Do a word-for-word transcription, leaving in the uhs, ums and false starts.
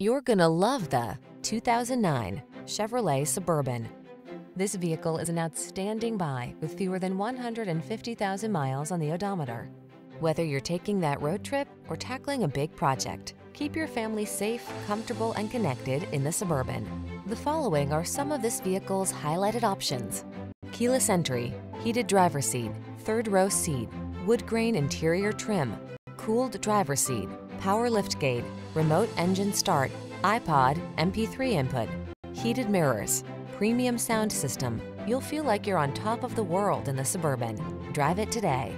You're gonna love the two thousand nine Chevrolet Suburban. This vehicle is an outstanding buy with fewer than one hundred fifty thousand miles on the odometer. Whether you're taking that road trip or tackling a big project, keep your family safe, comfortable, and connected in the Suburban. The following are some of this vehicle's highlighted options: keyless entry, heated driver's seat, third row seat, wood grain interior trim, cooled driver's seat, power liftgate, remote engine start, iPod, M P three input, heated mirrors, premium sound system. You'll feel like you're on top of the world in the Suburban. Drive it today.